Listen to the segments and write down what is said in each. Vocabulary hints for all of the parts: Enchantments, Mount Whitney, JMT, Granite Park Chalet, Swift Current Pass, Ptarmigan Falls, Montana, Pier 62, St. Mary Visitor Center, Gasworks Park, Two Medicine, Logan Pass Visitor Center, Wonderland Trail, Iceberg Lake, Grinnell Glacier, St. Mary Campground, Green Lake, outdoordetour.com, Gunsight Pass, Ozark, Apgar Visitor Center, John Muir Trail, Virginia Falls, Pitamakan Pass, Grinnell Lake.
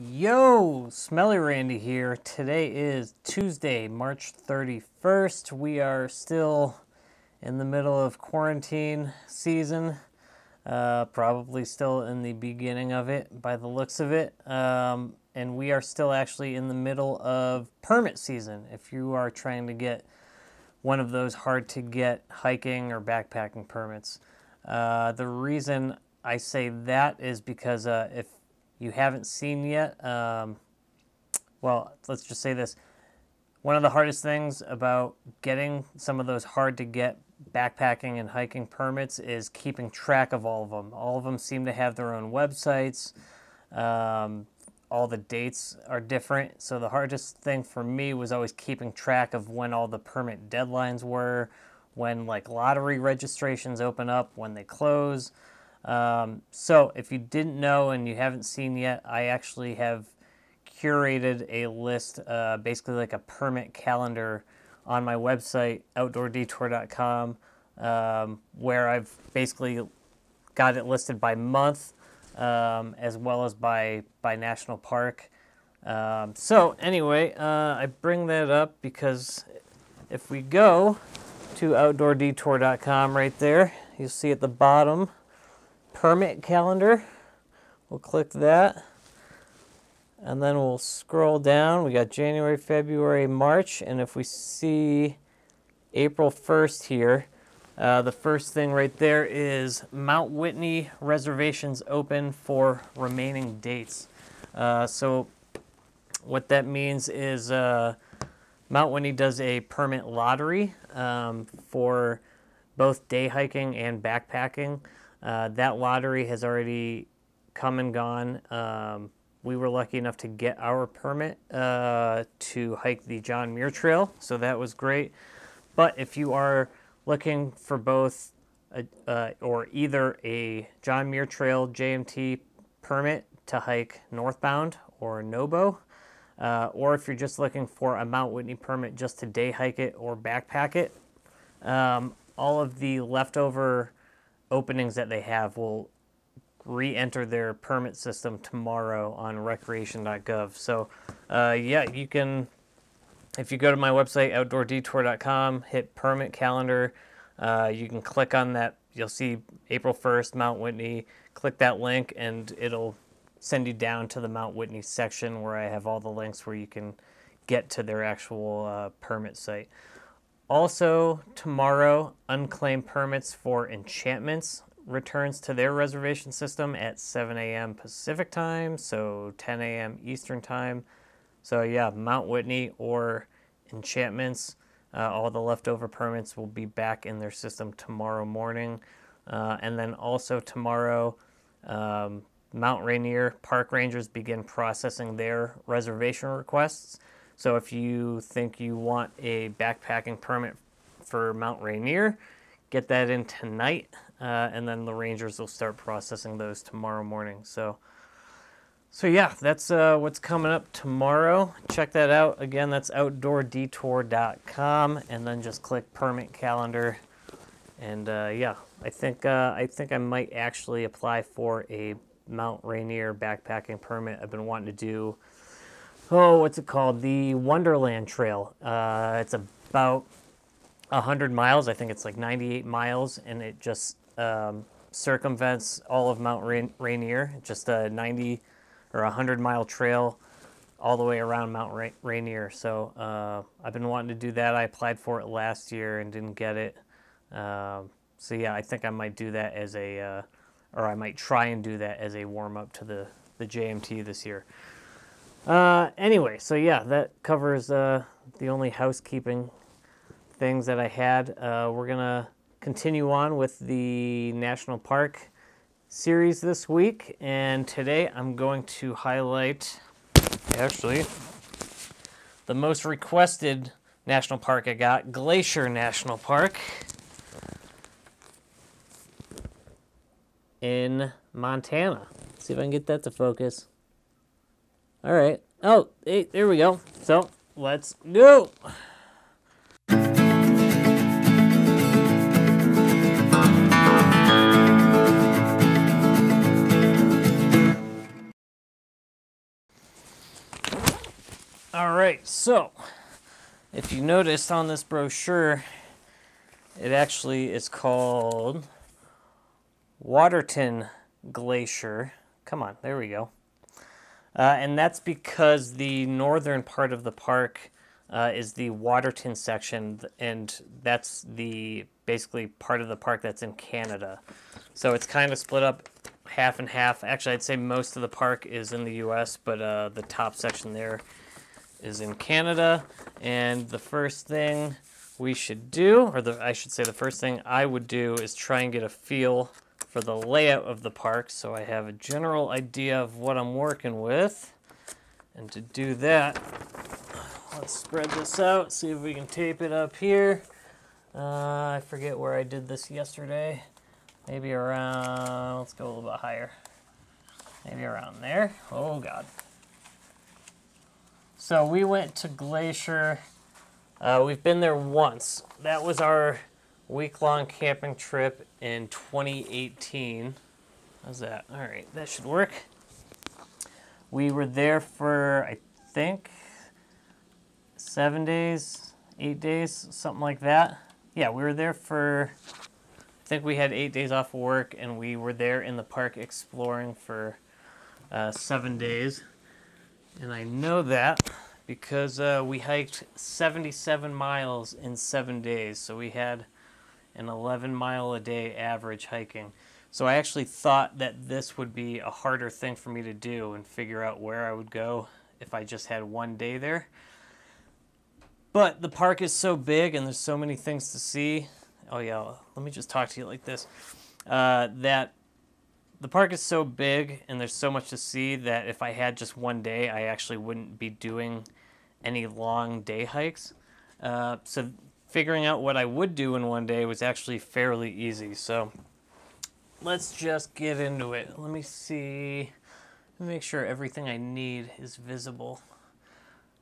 Yo, Smelly Randy here. Today is Tuesday, March 31st. We are still in the middle of quarantine season, probably still in the beginning of it by the looks of it. And we are still actually in the middle of permit season. If you are trying to get one of those hard to get hiking or backpacking permits. The reason I say that is because if you haven't seen yet, well, let's just say this. One of the hardest things about getting some of those hard to get backpacking and hiking permits is keeping track of all of them. All of them seem to have their own websites. All the dates are different. So the hardest thing for me was always keeping track of when all the permit deadlines were, when like lottery registrations open up, when they close. So if you didn't know and you haven't seen yet, I actually have curated a list, basically like a permit calendar on my website, outdoordetour.com, where I've basically got it listed by month, as well as by national park. So anyway, I bring that up because if we go to outdoordetour.com right there, you'll see at the bottom, permit calendar. We'll click that and then we'll scroll down. We got January, February, March, and if we see April 1st here, the first thing right there is Mount Whitney reservations open for remaining dates. So what that means is Mount Whitney does a permit lottery for both day hiking and backpacking. That lottery has already come and gone. We were lucky enough to get our permit to hike the John Muir Trail, so that was great. But if you are looking for both or either a John Muir Trail JMT permit to hike northbound or NOBO, or if you're just looking for a Mount Whitney permit just to day hike it or backpack it, all of the leftover openings that they have will re-enter their permit system tomorrow on recreation.gov. So yeah, you can, if you go to my website, outdoordetour.com, hit permit calendar, you can click on that. You'll see April 1st, Mount Whitney. Click that link and it'll send you down to the Mount Whitney section where I have all the links where you can get to their actual permit site. Also, tomorrow, unclaimed permits for Enchantments returns to their reservation system at 7 a.m. Pacific time, so 10 a.m. Eastern time. So yeah, Mount Whitney or Enchantments, all the leftover permits will be back in their system tomorrow morning. And then also tomorrow, Mount Rainier park rangers begin processing their reservation requests. So if you think you want a backpacking permit for Mount Rainier, get that in tonight, and then the rangers will start processing those tomorrow morning. So yeah, that's what's coming up tomorrow. Check that out. Again, that's outdoordetour.com, and then just click permit calendar. And yeah, I think I might actually apply for a Mount Rainier backpacking permit. I've been wanting to do, oh, what's it called? The Wonderland Trail. It's about 100 miles. I think it's like 98 miles, and it just circumvents all of Mount Rainier. Just a 90 or 100-mile trail all the way around Mount Rainier. So I've been wanting to do that. I applied for it last year and didn't get it. So yeah, I think I might do that as a, or I might try and do that as a warm-up to the JMT this year. Anyway, so yeah, that covers the only housekeeping things that I had. We're gonna continue on with the National Park series this week, and today I'm going to highlight actually the most requested national park I got, Glacier National Park in Montana. Let's see if I can get that to focus. All right. Oh, hey, there we go. So let's go. All right, so if you noticed on this brochure, it actually is called Waterton Glacier. Come on, there we go. And that's because the northern part of the park is the Waterton section, and that's the basically part of the park that's in Canada. So it's kind of split up half and half. Actually, I'd say most of the park is in the US, but the top section there is in Canada. And the first thing we should do, or the first thing I would do is try and get a feel for the layout of the park, so I have a general idea of what I'm working with. And to do that, let's spread this out, see if we can tape it up here. I forget where I did this yesterday. Maybe around, let's go a little bit higher. Maybe around there. Oh God. So we went to Glacier. We've been there once. That was our week-long camping trip in 2018. How's that? All right, that should work. We were there for, I think, 7 days, 8 days, something like that. Yeah, we were there for, I think we had 8 days off of work, and we were there in the park exploring for 7 days. And I know that because we hiked 77 miles in 7 days, so we had an 11-mile-a-day average hiking. So I actually thought that this would be a harder thing for me to do and figure out where I would go if I just had 1 day there. But the park is so big and there's so many things to see. Oh yeah, let me just talk to you like this. That the park is so big and there's so much to see that if I had just 1 day, I actually wouldn't be doing any long day hikes. So figuring out what I would do in 1 day was actually fairly easy. So let's just get into it. Let me see, make sure everything I need is visible.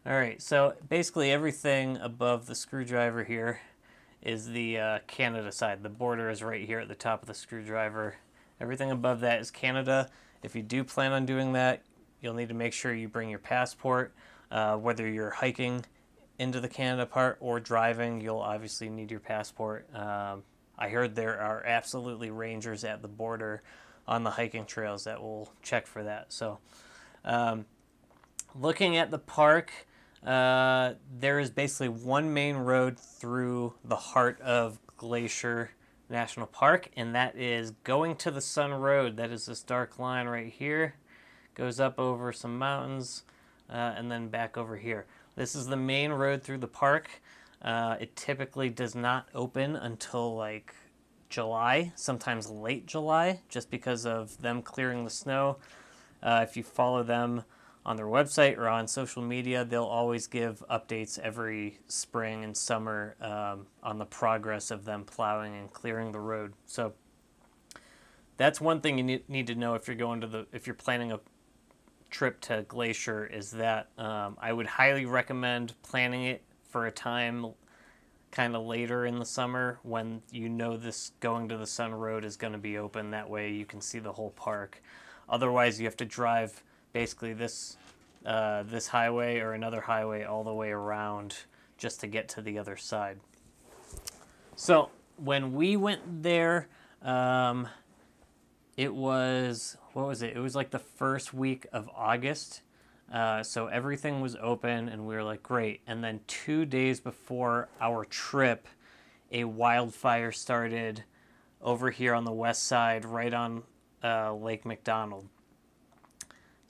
All right, so basically everything above the screwdriver here is the Canada side. The border is right here at the top of the screwdriver. Everything above that is Canada. If you do plan on doing that, you'll need to make sure you bring your passport, whether you're hiking into the Canada part or driving, you'll obviously need your passport. I heard there are absolutely rangers at the border on the hiking trails that will check for that. So looking at the park, there is basically one main road through the heart of Glacier National Park, and that is Going to the Sun Road. That is this dark line right here. Goes up over some mountains and then back over here. This is the main road through the park. It typically does not open until like July, sometimes late July, just because of them clearing the snow. If you follow them on their website or on social media, they'll always give updates every spring and summer on the progress of them plowing and clearing the road. So that's one thing you need to know if you're going to if you're planning a trip to Glacier, is that I would highly recommend planning it for a time kind of later in the summer when you know this Going to the Sun Road is going to be open. That way you can see the whole park. Otherwise you have to drive basically this highway or another highway all the way around just to get to the other side. So when we went there, it was, what was it? It was like the first week of August. So everything was open and we were like, great. And then 2 days before our trip, a wildfire started over here on the west side, right on Lake McDonald.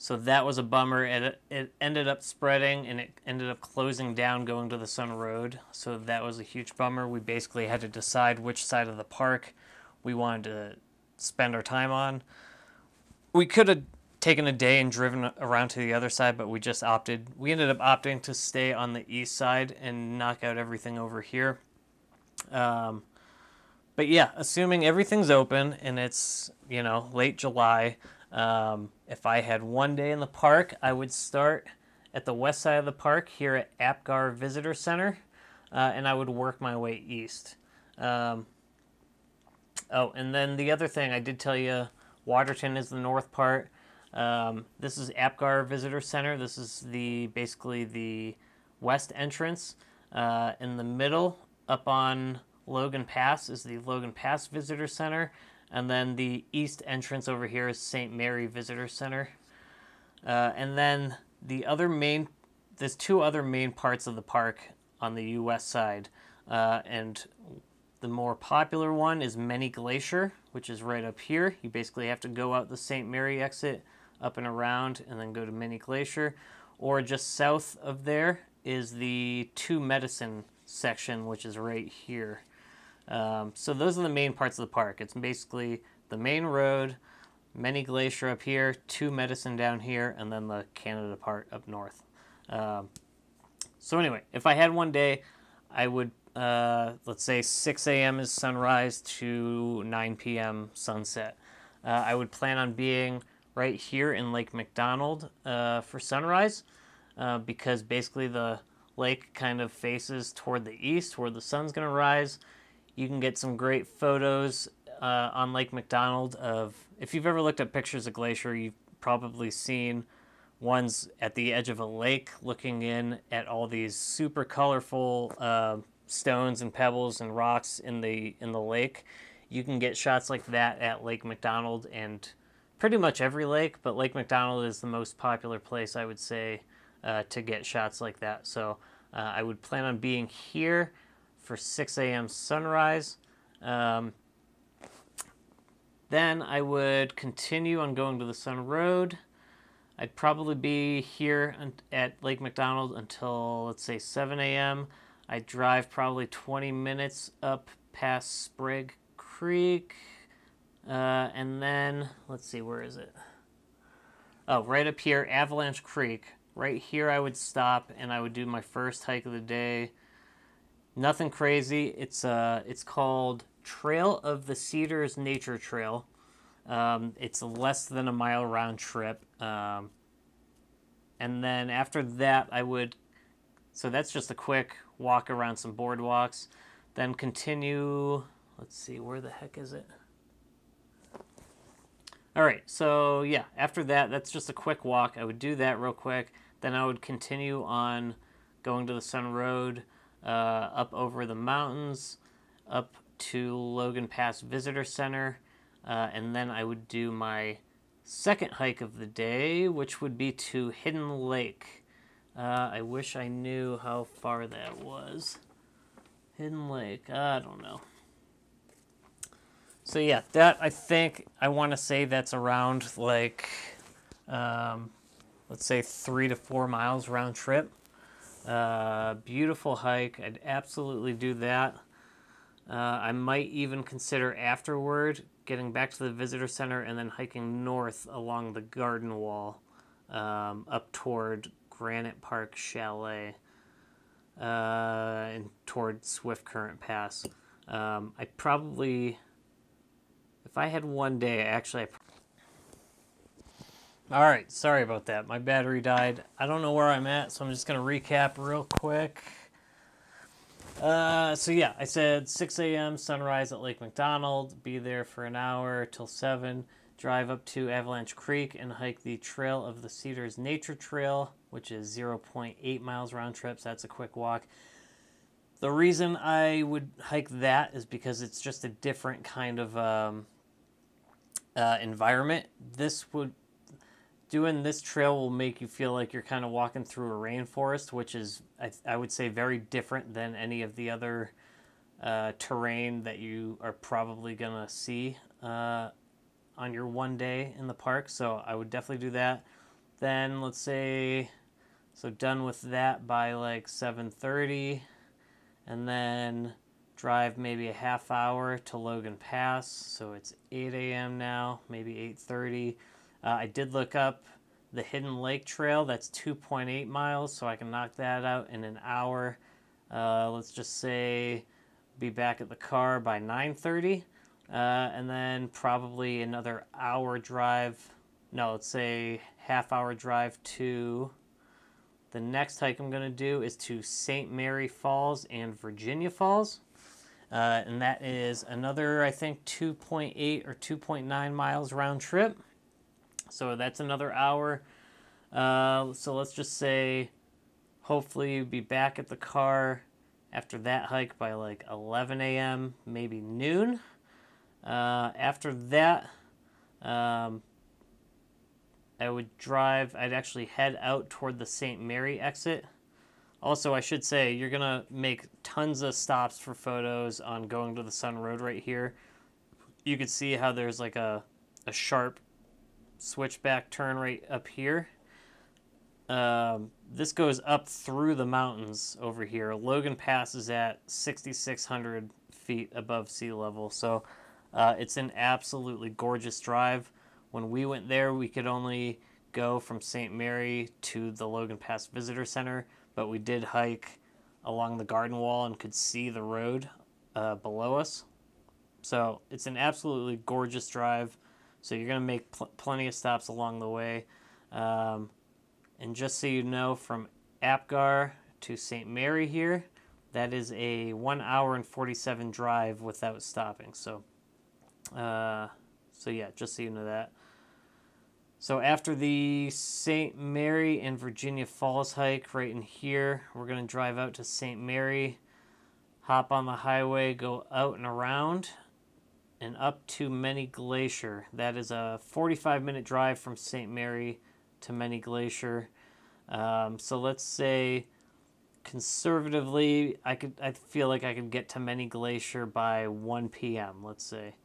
So that was a bummer. It ended up spreading and it ended up closing down Going to the Sun Road. So that was a huge bummer. We basically had to decide which side of the park we wanted to spend our time on. We could have taken a day and driven around to the other side, but we just opted. We ended up opting to stay on the east side and knock out everything over here. But yeah, assuming everything's open and it's, you know, late July, if I had 1 day in the park, I would start at the west side of the park here at Apgar Visitor Center, and I would work my way east. Oh, and then the other thing I did tell you, Waterton is the north part. This is Apgar Visitor Center. This is basically the west entrance. In the middle, up on Logan Pass, is the Logan Pass Visitor Center. And then the east entrance over here is St. Mary Visitor Center. And then the other main, there's two other main parts of the park on the U.S. side. And the more popular one is Many Glacier, which is right up here. You basically have to go out the St. Mary exit, up and around, and then go to Many Glacier. Or just south of there is the Two Medicine section, which is right here. So those are the main parts of the park. It's basically the main road, Many Glacier up here, Two Medicine down here, and then the Canada part up north. So anyway, if I had one day, I would, let's say 6 a.m. is sunrise to 9 p.m. sunset. I would plan on being right here in Lake McDonald for sunrise because basically the lake kind of faces toward the east where the sun's going to rise. You can get some great photos on Lake McDonald of, if you've ever looked at pictures of Glacier, you've probably seen ones at the edge of a lake looking in at all these super colorful stones and pebbles and rocks in the lake. You can get shots like that at Lake McDonald and pretty much every lake, but Lake McDonald is the most popular place, I would say, to get shots like that. So I would plan on being here for 6 a.m. sunrise. Then I would continue on Going to the Sun Road. I'd probably be here at Lake McDonald until, let's say, 7 a.m. I'd drive probably 20 minutes up past Sprig Creek. And then, let's see, where is it? Oh, right up here, Avalanche Creek. Right here I would stop and I would do my first hike of the day. Nothing crazy. It's called Trail of the Cedars Nature Trail. It's less than a mile round trip. And then after that, so that's just a quick walk around some boardwalks. Then continue, let's see, where the heck is it? All right, so yeah, after that, that's just a quick walk. I would do that real quick. Then I would continue on Going to the Sun Road. Up over the mountains, up to Logan Pass Visitor Center, and then I would do my second hike of the day, which would be to Hidden Lake. I wish I knew how far that was. Hidden Lake, I don't know. So yeah, that I think, I want to say that's around like, let's say 3 to 4 miles round trip. Beautiful hike. I'd absolutely do that. I might even consider afterward getting back to the visitor center and then hiking north along the garden wall up toward Granite Park Chalet and toward Swift Current Pass. I probably, if I had one day, actually, all right, sorry about that. My battery died. I don't know where I'm at, so I'm just going to recap real quick. So yeah, I said 6 a.m. sunrise at Lake McDonald, be there for an hour till 7, drive up to Avalanche Creek and hike the Trail of the Cedars Nature Trail, which is 0.8 miles round trip, so that's a quick walk. The reason I would hike that is because it's just a different kind of environment. Doing this trail will make you feel like you're kind of walking through a rainforest, which is, I would say, very different than any of the other terrain that you are probably going to see on your one day in the park. So I would definitely do that. Then let's say, so done with that by like 7:30, and then drive maybe a half hour to Logan Pass. So it's 8 a.m. now, maybe 8:30. I did look up the Hidden Lake Trail. That's 2.8 miles, so I can knock that out in an hour. Let's just say be back at the car by 9:30, and then probably another hour drive. No, let's say half hour drive to the next hike I'm going to do is to St. Mary Falls and Virginia Falls. And that is another, I think, 2.8 or 2.9 miles round trip. So that's another hour. So let's just say hopefully you'll be back at the car after that hike by like 11 a.m., maybe noon. After that, I'd actually head out toward the St. Mary exit. Also, I should say, you're gonna make tons of stops for photos on Going to the Sun Road right here. You can see how there's like a sharp switchback turn right up here. This goes up through the mountains over here. Logan Pass is at 6,600 feet above sea level, so it's an absolutely gorgeous drive. When we went there, we could only go from St. Mary to the Logan Pass Visitor Center, but we did hike along the garden wall and could see the road below us. So it's an absolutely gorgeous drive, so you're going to make plenty of stops along the way. And just so you know, from Apgar to St. Mary here, that is a 1 hour and 47 drive without stopping. So, yeah, just so you know that. So after the St. Mary and Virginia Falls hike right in here, we're going to drive out to St. Mary, hop on the highway, go out and around, and up to Many Glacier. That is a 45-minute drive from St. Mary to Many Glacier. So let's say conservatively, I feel like I could get to Many Glacier by 1 p.m., let's say.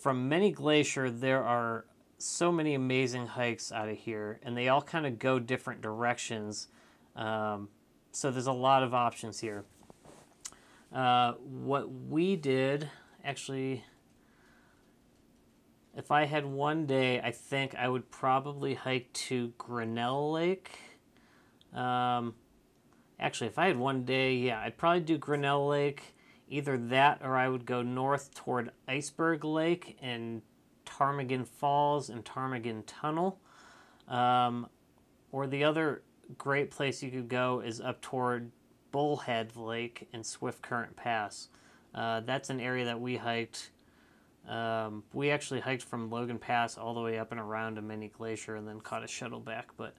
From Many Glacier, there are so many amazing hikes out of here, and they all kind of go different directions. So there's a lot of options here. What we did, actually, if I had one day, I think I would probably hike to Grinnell Lake. Actually, if I had one day, yeah, I'd probably do Grinnell Lake. Either that or I would go north toward Iceberg Lake and Ptarmigan Falls and Ptarmigan Tunnel. Or the other great place you could go is up toward Bullhead Lake and Swift Current Pass. That's an area that we hiked. We actually hiked from Logan Pass all the way up and around to Many Glacier and then caught a shuttle back. But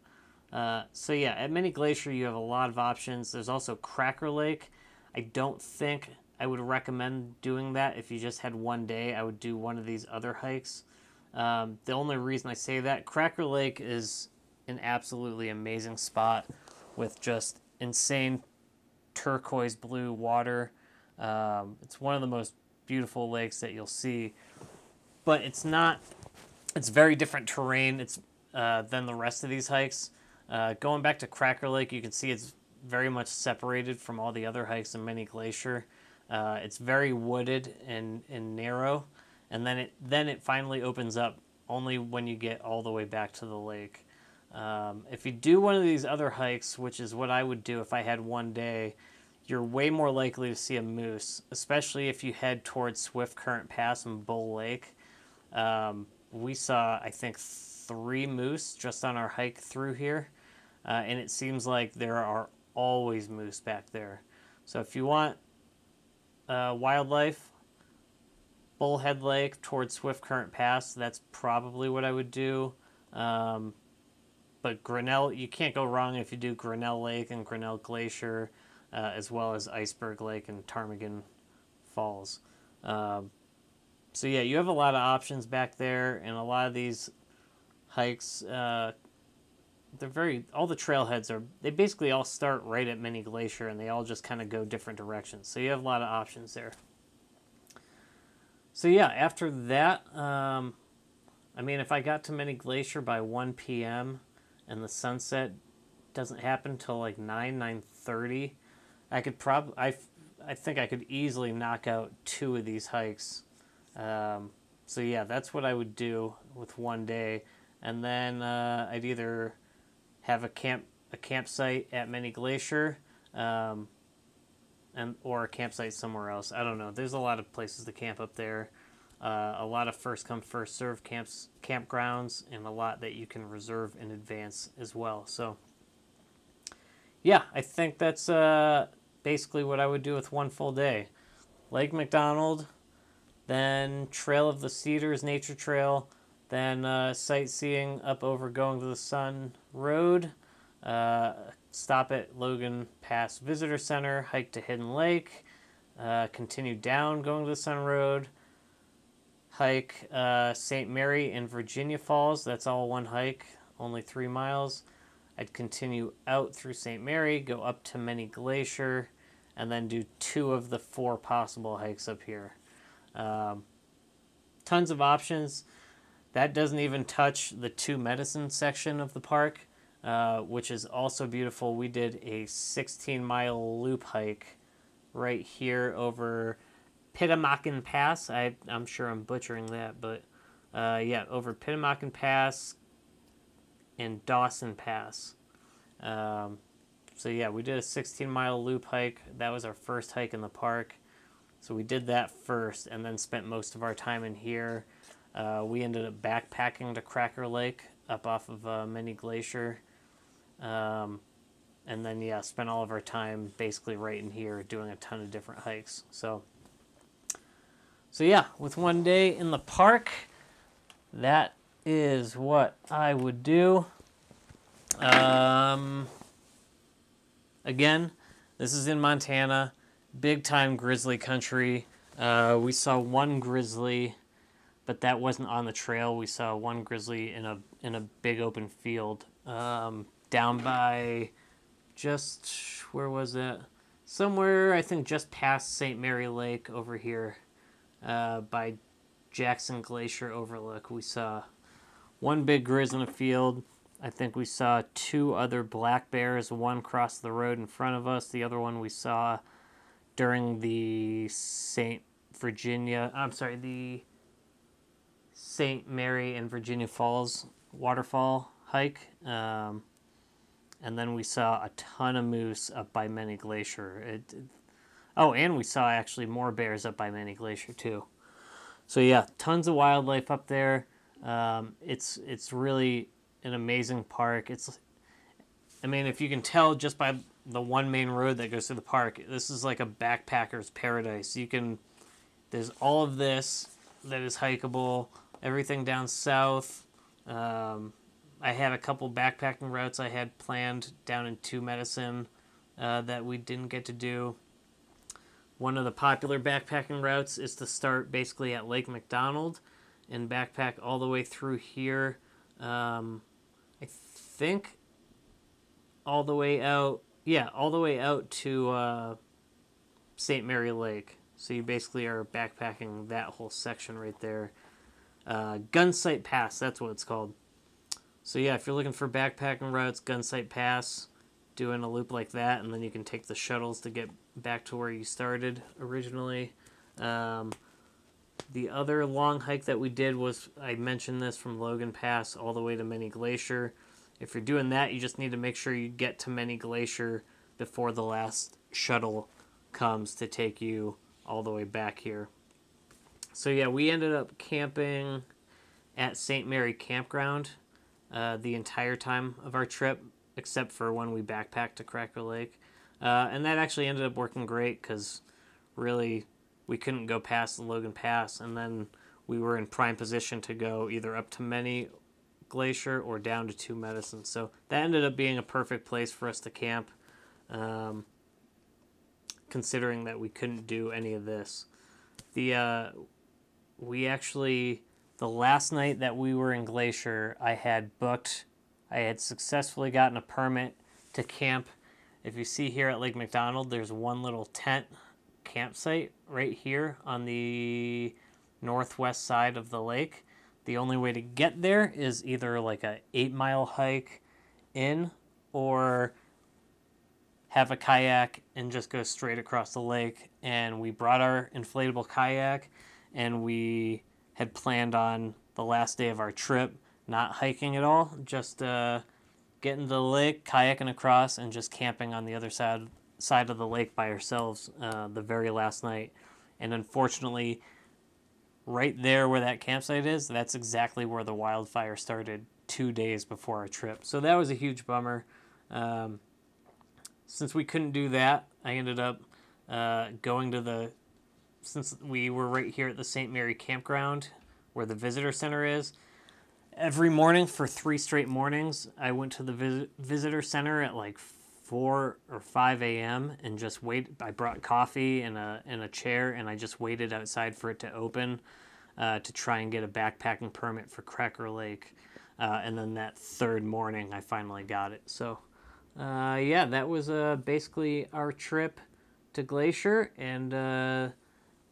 so yeah, at Many Glacier you have a lot of options. There's also Cracker Lake. I don't think I would recommend doing that if you just had one day. I would do one of these other hikes. The only reason I say that, Cracker Lake is an absolutely amazing spot with just insane turquoise blue water. It's one of the most beautiful lakes that you'll see, but it's very different terrain than the rest of these hikes. Going back to Cracker Lake, you can see it's very much separated from all the other hikes in Many Glacier. It's very wooded and narrow, and then it finally opens up only when you get all the way back to the lake. If you do one of these other hikes, which is what I would do if I had one day, you're way more likely to see a moose, especially if you head towards Swift Current Pass and Bull Lake. We saw, I think, 3 moose just on our hike through here, and it seems like there are always moose back there. So if you want wildlife, Bullhead Lake towards Swift Current Pass, that's probably what I would do. But Grinnell, you can't go wrong if you do Grinnell Lake and Grinnell Glacier, as well as Iceberg Lake and Ptarmigan Falls. So yeah, you have a lot of options back there, and a lot of these hikes, all the trailheads they basically all start right at Many Glacier, and they all just kind of go different directions. So you have a lot of options there. So yeah, after that, I mean, if I got to Many Glacier by 1 p.m. and the sunset doesn't happen till like 9:30, I could probably, I think I could easily knock out 2 of these hikes. So yeah, that's what I would do with one day. And then I'd either have a campsite at Many Glacier, or a campsite somewhere else. I don't know. There's a lot of places to camp up there. A lot of first come first serve campgrounds, and a lot that you can reserve in advance as well. So yeah, I think that's basically what I would do with one full day. Lake McDonald, then Trail of the Cedars Nature Trail. Then sightseeing up over Going to the Sun Road. Stop at Logan Pass Visitor Center, hike to Hidden Lake, continue down Going to the Sun Road, hike St. Mary and Virginia Falls. That's all one hike, only 3 miles. I'd continue out through St. Mary, go up to Many Glacier, and then do 2 of the 4 possible hikes up here. Tons of options. That doesn't even touch the Two Medicine section of the park, which is also beautiful. We did a 16-mile loop hike right here over Pitamakan Pass. I'm sure I'm butchering that, but yeah, over Pitamakan Pass and Dawson Pass. So yeah, we did a 16-mile loop hike. That was our first hike in the park. So we did that first and then spent most of our time in here. We ended up backpacking to Cracker Lake up off of Many Glacier. And then, yeah, spent all of our time basically right in here doing a ton of different hikes. So yeah, with one day in the park, that is what I would do. Again, this is in Montana, big-time grizzly country. We saw one grizzly, but that wasn't on the trail. We saw one grizzly in a big open field down by just, where was that? Somewhere, I think just past St. Mary Lake over here by Jackson Glacier Overlook. We saw one big grizz in a field. I think we saw 2 other black bears. One crossed the road in front of us. The other one we saw during the the St. Mary and Virginia Falls waterfall hike. And then we saw a ton of moose up by Many Glacier. Oh, and we saw actually more bears up by Many Glacier too. So yeah, tons of wildlife up there. It's really an amazing park. I mean, if you can tell just by the one main road that goes through the park, this is like a backpacker's paradise. There's all of this that is hikeable, everything down south. I had a couple backpacking routes I had planned down in Two Medicine that we didn't get to do. One of the popular backpacking routes is to start basically at Lake McDonald and backpack all the way through here. I think all the way out, yeah, all the way out to St. Mary Lake. So you basically are backpacking that whole section right there. Gunsight Pass, that's what it's called. So yeah, if you're looking for backpacking routes, Gunsight Pass, doing a loop like that, and then you can take the shuttles to get back to where you started originally. The other long hike that we did was, I mentioned this, from Logan Pass all the way to Many Glacier. If you're doing that, you just need to make sure you get to Many Glacier before the last shuttle comes to take you all the way back here. So yeah, we ended up camping at St. Mary Campground the entire time of our trip, except for when we backpacked to Cracker Lake. And that actually ended up working great because really we couldn't go past the Logan Pass, and then we were in prime position to go either up to Many Glacier or down to Two Medicine. So that ended up being a perfect place for us to camp, considering that we couldn't do any of this. The last night that we were in Glacier, I had successfully gotten a permit to camp. If you see here at Lake McDonald, there's one little tent campsite right here on the northwest side of the lake. The only way to get there is either like a 8-mile hike in or have a kayak and just go straight across the lake. And we brought our inflatable kayak, and we had planned on the last day of our trip not hiking at all, just getting to the lake, kayaking across, and just camping on the other side of the lake by ourselves the very last night. And unfortunately, right there where that campsite is, that's exactly where the wildfire started 2 days before our trip. So that was a huge bummer. Since we couldn't do that, I ended up since we were right here at the St. Mary Campground where the visitor center is, Every morning for 3 straight mornings, I went to the visitor center at like 4 or 5 a.m. and just waited. I brought coffee and a chair, and I just waited outside for it to open to try and get a backpacking permit for Cracker Lake. And then that third morning, I finally got it. So yeah, that was basically our trip to Glacier, and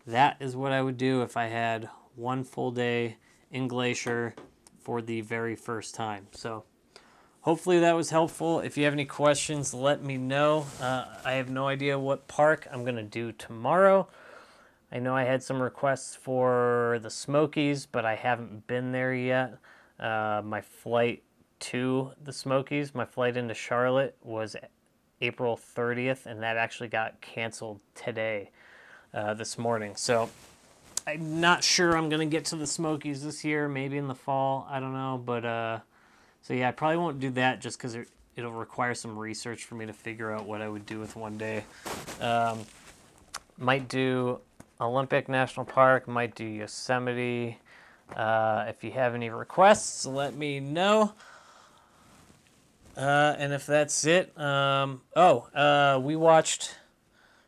that is what I would do if I had one full day in Glacier for the very first time. So hopefully that was helpful. If you have any questions, let me know. I have no idea what park I'm gonna do tomorrow. I know I had some requests for the Smokies, but I haven't been there yet. My flight to the Smokies, my flight into Charlotte was April 30th, and that actually got canceled today, this morning. So I'm not sure I'm gonna get to the Smokies this year, maybe in the fall, I don't know, but so yeah, I probably won't do that just because it'll require some research for me to figure out what I would do with one day. Might do Olympic National Park, might do Yosemite. If you have any requests, let me know. And if that's it, we watched,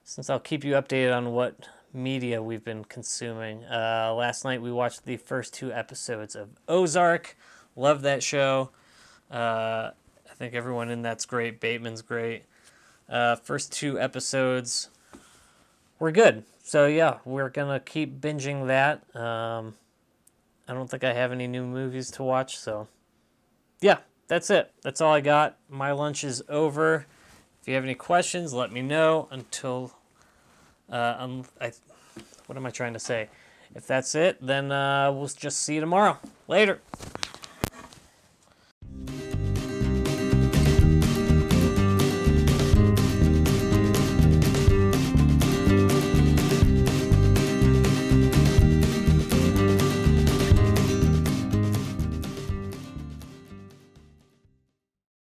since I'll keep you updated on what media we've been consuming, last night we watched the first 2 episodes of Ozark. Love that show. I think everyone in that's great. Bateman's great. First 2 episodes were good. So yeah, we're gonna keep binging that. I don't think I have any new movies to watch, so yeah, that's it. That's all I got. My lunch is over. If you have any questions, let me know. Until what am I trying to say? If that's it, then we'll just see you tomorrow. Later.